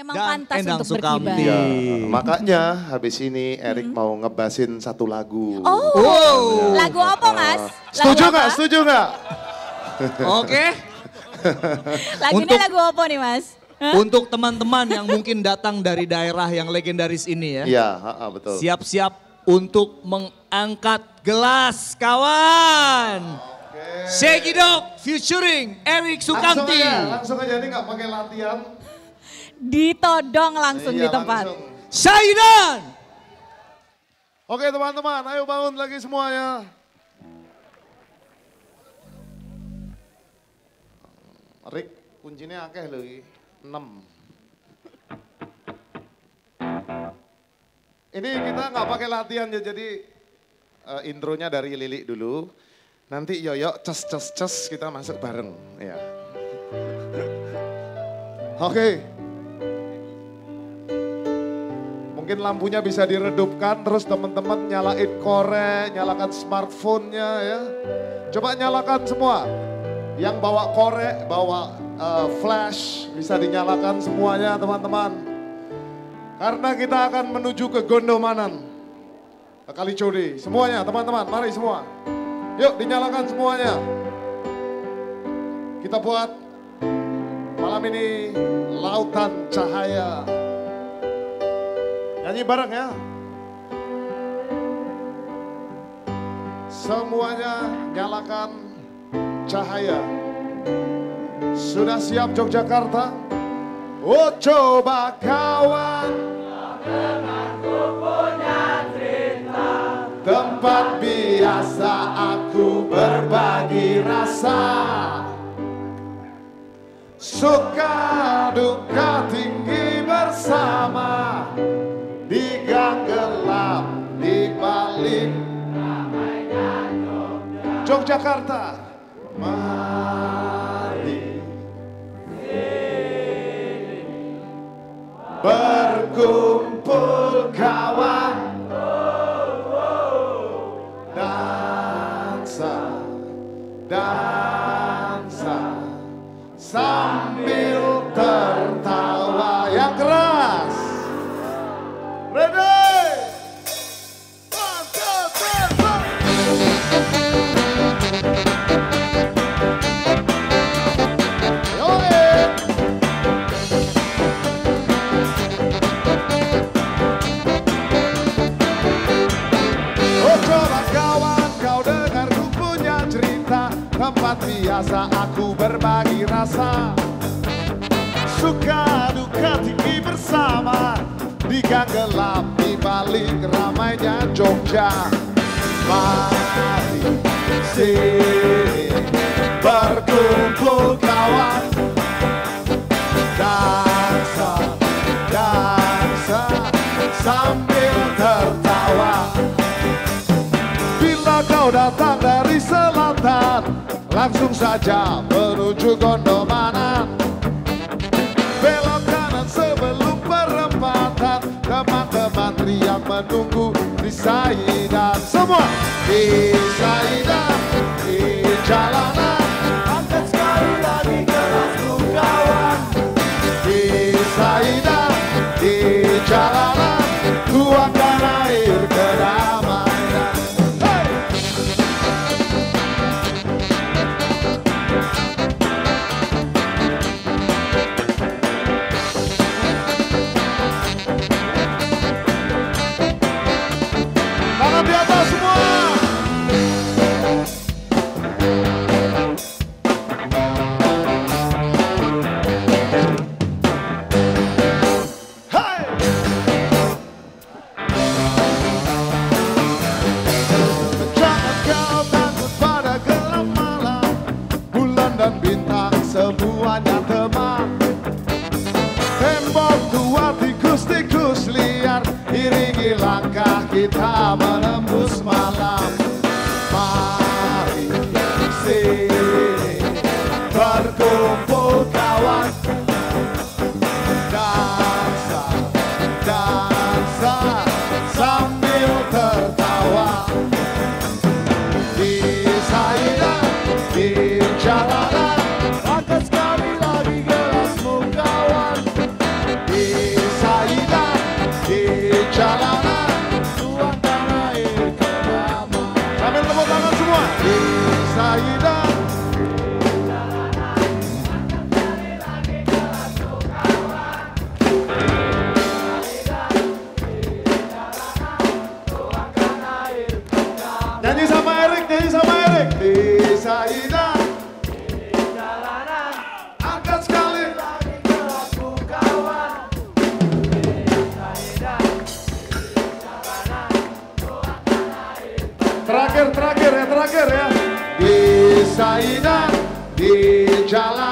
memang pantas untuk berkibar. Ya, makanya habis ini Erix mau ngebasin satu lagu. Oh, lagu apa Mas? Setuju nggak? Setuju nggak? Oke. Lagunya lagu apa nih Mas? Untuk teman-teman yang mungkin datang dari daerah yang legendaris ini ya. Iya, betul. Siap-siap untuk mengangkat gelas kawan. Okay. Shaggy Dog featuring Erix Soekamti. Langsung aja, ini gak pakai latihan. Ditodong langsung di tempat. Sayidan. Oke teman-teman, ayo bangun lagi semuanya. Rick, kuncinya akeh lagi. 6. Ini kita nggak pakai latihan ya, jadi intronya dari Lili dulu. Nanti Yoyo ces kita masuk bareng ya. Oke. Mungkin lampunya bisa diredupkan, terus teman-teman nyalain korek, nyalakan smartphone-nya ya. Coba nyalakan semua. Yang bawa korek, bawa flash bisa dinyalakan semuanya teman-teman. Karena kita akan menuju ke Gondomanan. Ke Kalicuri. Semuanya teman-teman, mari semua. Yuk dinyalakan semuanya. Kita buat malam ini lautan cahaya. Nyanyi bareng ya. Semuanya nyalakan cahaya. Sudah siap Yogyakarta? Oh coba kawan, aku punya cerita. Tempat biasa aku berbagi rasa. Suka duka tinggi bersama. Di gang gelap di balik ramainya Yogyakarta. Berkumpul kawan, dansa sambil tertawa yang keras. Ready? Tempat biasa aku berbagi rasa. Suka duka tinggi bersama. Di gang gelap di balik ramainya Jogja. Mari sini berkumpul kawan. Dansa sambil tertawa. Bila kau datang dari selatan, langsung saja menuju Gondomanan. Belok kanan sebelum perempatan. Teman-teman riang menunggu di Sayidan. Semua di Sayidan, di jalanan. Angkat sekali lagi kerasku kawan. Di Sayidan, di jalanan. Ku akan air kedamaian. Kita menembus malam. Mari sini berkumpul kawan. Dansa sambil tertawa. Di Sayidan, di jalanan. Angkat sekali lagi gelasmu kawan. Di jalan.